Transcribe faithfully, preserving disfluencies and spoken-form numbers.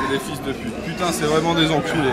C'est des fils de pute. Putain, c'est vraiment des enculés.